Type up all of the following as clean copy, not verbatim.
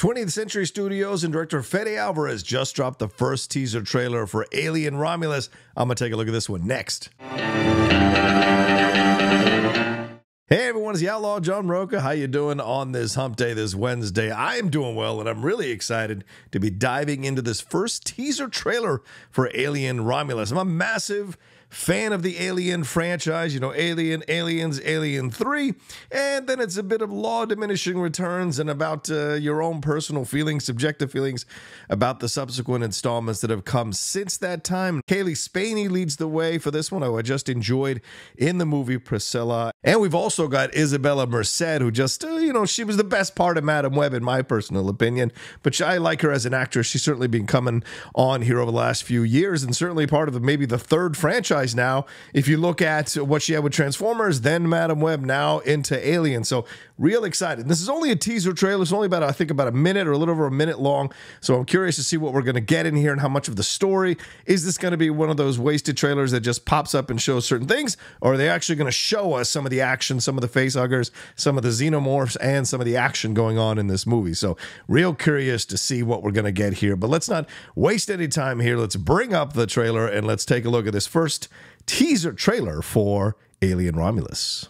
20th Century Studios and director Fede Álvarez just dropped the first teaser trailer for Alien Romulus. I'm going to take a look at this one next. Hey everyone, it's the Outlaw John Rocha. How you doing on this hump day this Wednesday? I am doing well, and I'm really excited to be diving into this first teaser trailer for Alien Romulus. I'm a massive fan of the Alien franchise, you know, Alien, Aliens, Alien 3, and then it's a bit of law diminishing returns and about your own personal feelings, subjective feelings about the subsequent installments that have come since that time. Cailee Spaeny leads the way for this one, who I just enjoyed in the movie Priscilla. And we've also got Isabella Merced, who just, you know, she was the best part of Madame Web in my personal opinion, but I like her as an actress. She's certainly been coming on here over the last few years and certainly part of maybe the third franchise now, if you look at what she had with Transformers, then Madame Web, now into Alien. So real excited. This is only a teaser trailer. It's only about, I think, about a minute or a little over a minute long. So I'm curious to see what we're going to get in here and how much of the story. Is this going to be one of those wasted trailers that just pops up and shows certain things? Or are they actually going to show us some of the action, some of the facehuggers, some of the xenomorphs, and some of the action going on in this movie? So real curious to see what we're going to get here. But let's not waste any time here. Let's bring up the trailer and let's take a look at this first teaser trailer for Alien Romulus.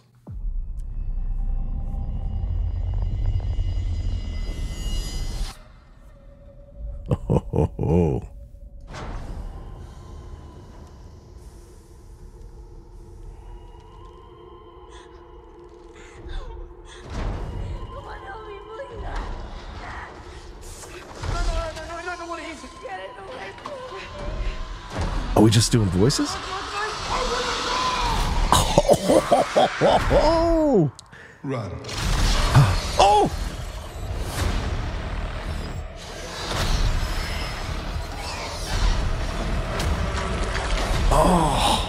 Oh. Are we just doing voices? Oh! Run. Oh! Oh! Oh!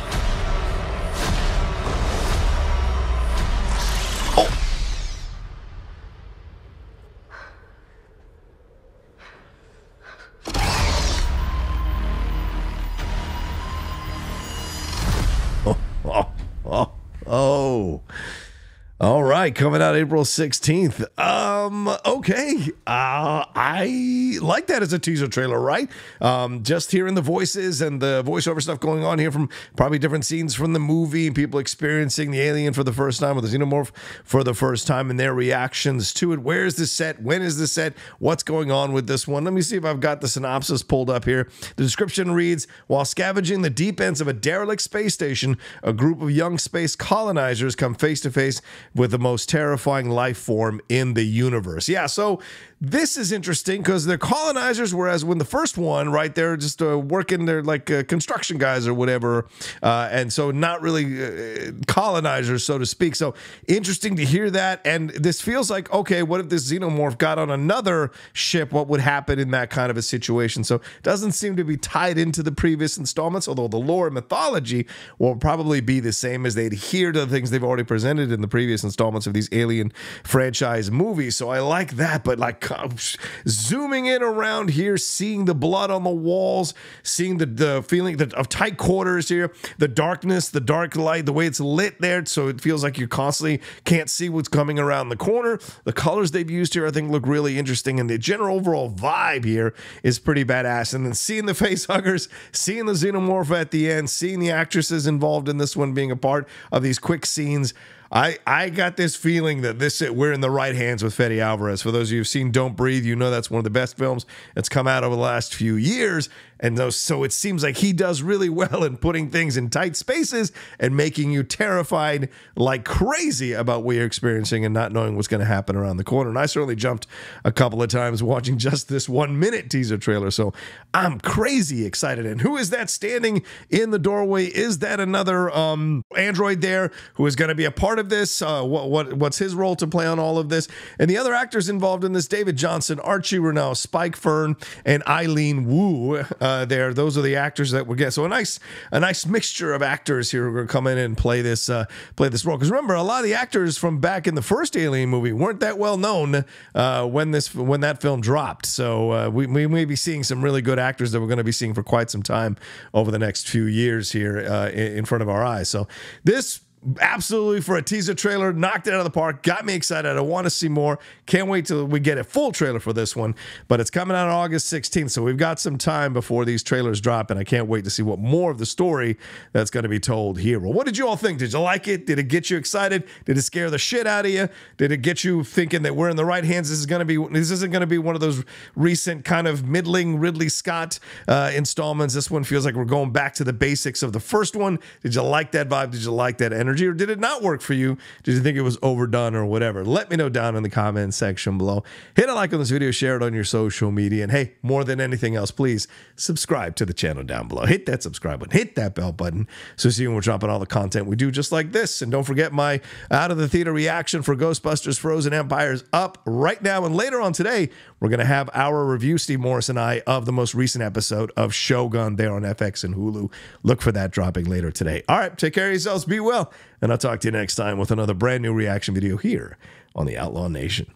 Oh, all right. Coming out April 16th. Okay. I like that as a teaser trailer, right? Just hearing the voices and the voiceover stuff going on here from probably different scenes from the movie, people experiencing the alien for the first time or the xenomorph for the first time and their reactions to it. Where's the set? When is the set? What's going on with this one? Let me see if I've got the synopsis pulled up here. The description reads, while scavenging the deep ends of a derelict space station, a group of young space colonizers come face to face with the most terrifying life form in the universe. Yeah, so this is interesting because they're colonizers, whereas when the first one, right, they're just working, they're like construction guys or whatever, and so not really colonizers, so to speak. So interesting to hear that, and this feels like, okay, what if this xenomorph got on another ship? What would happen in that kind of a situation? So it doesn't seem to be tied into the previous installments, although the lore and mythology will probably be the same as they adhere to the things they've already presented in the previous installments of these Alien franchise movies. So I like that, but like zooming in around here, seeing the blood on the walls, seeing the feeling of tight quarters here, the darkness, the dark light, the way it's lit there, so it feels like you constantly can't see what's coming around the corner. The colors they've used here I think look really interesting, and the general overall vibe here is pretty badass. And then seeing the facehuggers, seeing the xenomorph at the end, seeing the actresses involved in this one being a part of these quick scenes, I got this feeling that we're in the right hands with Fede Álvarez. For those of you who've seen Don't Breathe, you know that's one of the best films that's come out over the last few years. And so it seems like he does really well in putting things in tight spaces and making you terrified like crazy about what you're experiencing and not knowing what's going to happen around the corner. And I certainly jumped a couple of times watching just this 1-minute teaser trailer. So I'm crazy excited. And who is that standing in the doorway? Is that another android there who is going to be a part of this? What's his role to play on all of this? And the other actors involved in this, David Johnson, Archie Renault, Spike Fern, and Eileen Wu. Those are the actors that we'll get. So a nice mixture of actors here who are going to come in and play this role. Because remember, a lot of the actors from back in the first Alien movie weren't that well known when that film dropped. So we may be seeing some really good actors that we're going to be seeing for quite some time over the next few years here in front of our eyes. So this absolutely, for a teaser trailer, knocked it out of the park, got me excited. I want to see more. Can't wait till we get a full trailer for this one, but it's coming out on August 16th, so we've got some time before these trailers drop, and I can't wait to see what more of the story that's going to be told here. Well, what did you all think? Did you like it? Did it get you excited? Did it scare the shit out of you? Did it get you thinking that we're in the right hands? This isn't going to be one of those recent kind of middling Ridley Scott installments. This one feels like we're going back to the basics of the first one. Did you like that vibe? Did you like that energy? Or did it not work for you? Did you think it was overdone or whatever? Let me know down in the comment section below. Hit a like on this video, share it on your social media, and hey, more than anything else, please subscribe to the channel down below. Hit that subscribe button, hit that bell button, so see when we're dropping all the content we do just like this. And don't forget, my out of the theater reaction for Ghostbusters Frozen Empire is up right now, and later on today we're going to have our review, Steve Morris and I, of the most recent episode of Shogun there on FX and Hulu. Look for that dropping later today. All right, take care of yourselves, be well, and I'll talk to you next time with another brand new reaction video here on the Outlaw Nation.